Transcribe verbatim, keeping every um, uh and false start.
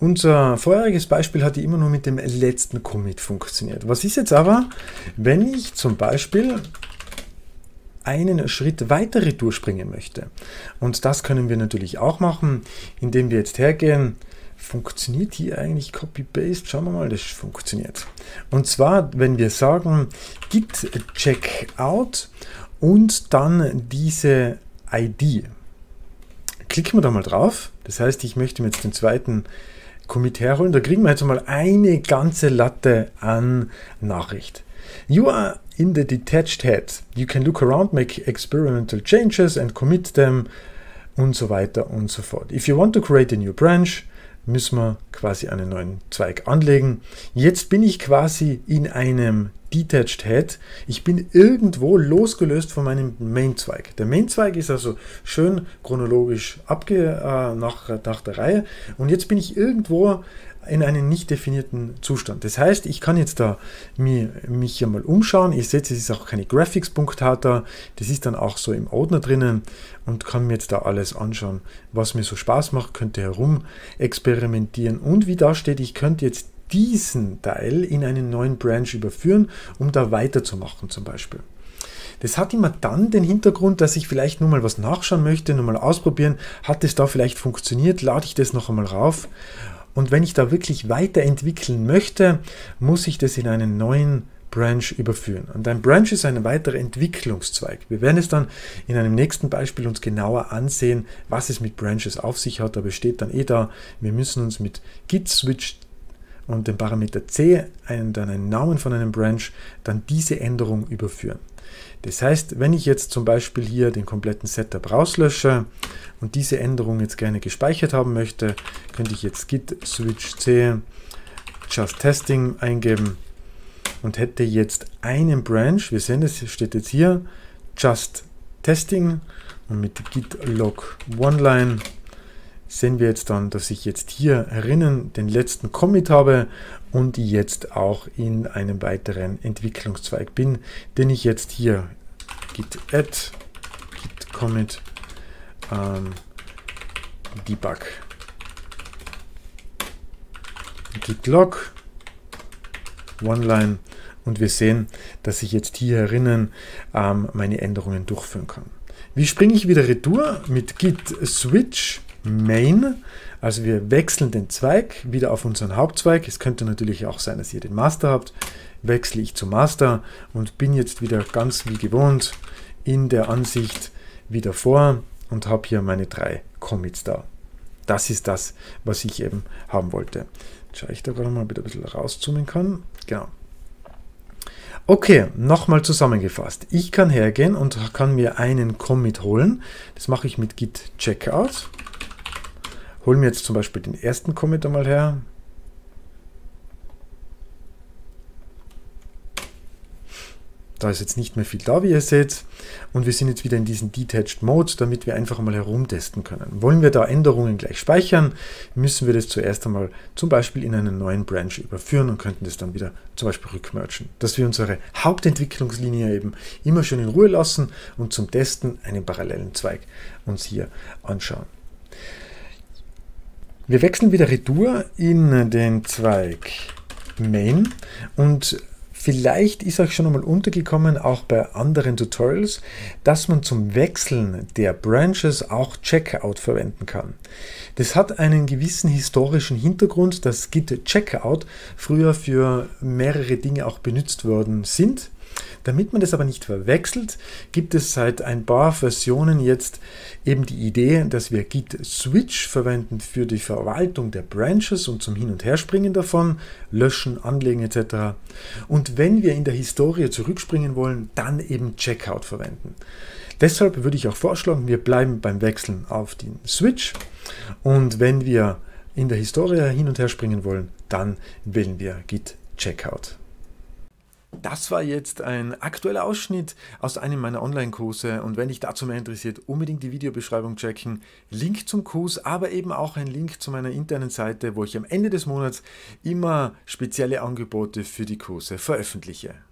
Unser vorheriges Beispiel hatte immer nur mit dem letzten Commit funktioniert. Was ist jetzt aber, wenn ich zum Beispiel einen Schritt weiter retour springen möchte? Und das können wir natürlich auch machen, indem wir jetzt hergehen. Funktioniert hier eigentlich Copy-Paste? Schauen wir mal, das funktioniert. Und zwar, wenn wir sagen git checkout und dann diese I D. Klicken wir da mal drauf. Das heißt, ich möchte mir jetzt den zweiten Commit herholen. Da kriegen wir jetzt mal eine ganze Latte an Nachricht. You are in the detached head. You can look around, make experimental changes and commit them und so weiter und so fort. If you want to create a new branch, müssen wir quasi einen neuen Zweig anlegen. Jetzt bin ich quasi in einem Detached Head. Ich bin irgendwo losgelöst von meinem Main-Zweig. Der Main-Zweig ist also schön chronologisch abge, äh, nach, nach der Reihe. Und jetzt bin ich irgendwo in einen nicht definierten Zustand. Das heißt, ich kann jetzt da mir, mich hier mal umschauen. Ihr seht, es ist auch keine Graphics-Punkt-Data. Das ist dann auch so im Ordner drinnen und kann mir jetzt da alles anschauen, was mir so Spaß macht. Könnte herum experimentieren. Und wie da steht, ich könnte jetzt diesen Teil in einen neuen Branch überführen, um da weiterzumachen zum Beispiel. Das hat immer dann den Hintergrund, dass ich vielleicht nur mal was nachschauen möchte, nur mal ausprobieren, hat es da vielleicht funktioniert, lade ich das noch einmal rauf. Und wenn ich da wirklich weiterentwickeln möchte, muss ich das in einen neuen Branch überführen. Und ein Branch ist ein weiterer Entwicklungszweig. Wir werden es dann in einem nächsten Beispiel uns genauer ansehen, was es mit Branches auf sich hat. Aber es steht dann eh da, wir müssen uns mit Git Switch und dem Parameter C, einen, dann einen Namen von einem Branch, dann diese Änderung überführen. Das heißt, wenn ich jetzt zum Beispiel hier den kompletten Setup rauslösche und diese Änderung jetzt gerne gespeichert haben möchte, könnte ich jetzt git switch c just testing eingeben und hätte jetzt einen Branch, wir sehen, das steht jetzt hier, just testing, und mit git log oneline sehen wir jetzt dann, dass ich jetzt hier herinnen den letzten Commit habe und jetzt auch in einem weiteren Entwicklungszweig bin, den ich jetzt hier git add, git commit, ähm, debug, git log, oneline, und wir sehen, dass ich jetzt hier herinnen ähm, meine Änderungen durchführen kann. Wie springe ich wieder retour? Mit git switch main, also wir wechseln den Zweig wieder auf unseren Hauptzweig. Es könnte natürlich auch sein, dass ihr den Master habt. Wechsle ich zu Master und bin jetzt wieder ganz wie gewohnt in der Ansicht wieder vor und habe hier meine drei Commits da. Das ist das, was ich eben haben wollte. Jetzt schaue ich da gerade mal, ob ich ein bisschen rauszoomen kann. Genau. Okay, nochmal zusammengefasst. Ich kann hergehen und kann mir einen Commit holen. Das mache ich mit git checkout. Holen wir jetzt zum Beispiel den ersten Commit einmal her. Da ist jetzt nicht mehr viel da, wie ihr seht. Und wir sind jetzt wieder in diesem Detached Mode, damit wir einfach mal herumtesten können. Wollen wir da Änderungen gleich speichern, müssen wir das zuerst einmal zum Beispiel in einen neuen Branch überführen und könnten das dann wieder zum Beispiel rückmergen. Dass wir unsere Hauptentwicklungslinie eben immer schön in Ruhe lassen und zum Testen einen parallelen Zweig uns hier anschauen. Wir wechseln wieder retour in den Zweig Main, und vielleicht ist euch schon einmal untergekommen, auch bei anderen Tutorials, dass man zum Wechseln der Branches auch Checkout verwenden kann. Das hat einen gewissen historischen Hintergrund, dass Git Checkout früher für mehrere Dinge auch benutzt worden sind. Damit man das aber nicht verwechselt, gibt es seit ein paar Versionen jetzt eben die Idee, dass wir Git Switch verwenden für die Verwaltung der Branches und zum Hin- und Herspringen davon, Löschen, Anlegen et cetera. Und wenn wir in der Historie zurückspringen wollen, dann eben Checkout verwenden. Deshalb würde ich auch vorschlagen, wir bleiben beim Wechseln auf den Switch, und wenn wir in der Historie hin- und herspringen wollen, dann wählen wir Git Checkout. Das war jetzt ein aktueller Ausschnitt aus einem meiner Online-Kurse, und wenn dich dazu mehr interessiert, unbedingt die Videobeschreibung checken. Link zum Kurs, aber eben auch ein Link zu meiner internen Seite, wo ich am Ende des Monats immer spezielle Angebote für die Kurse veröffentliche.